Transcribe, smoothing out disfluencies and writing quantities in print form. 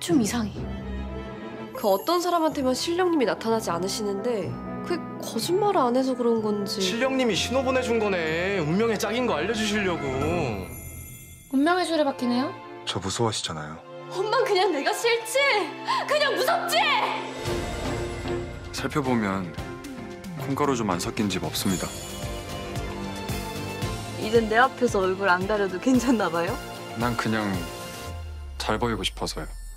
좀 이상해. 그 어떤 사람한테만 실령님이 나타나지 않으시는데 그게 거짓말을 안 해서 그런 건지. 실령님이 신호 보내준 거네. 운명의 짝인 거 알려주시려고. 운명의 줄에 박히네요? 저 무서워하시잖아요. 엄만 그냥 내가 싫지? 그냥 무섭지? 살펴보면 콩가루 좀 안 섞인 집 없습니다. 이젠 내 앞에서 얼굴 안 가려도 괜찮나 봐요? 난 그냥 잘 보이고 싶어서요.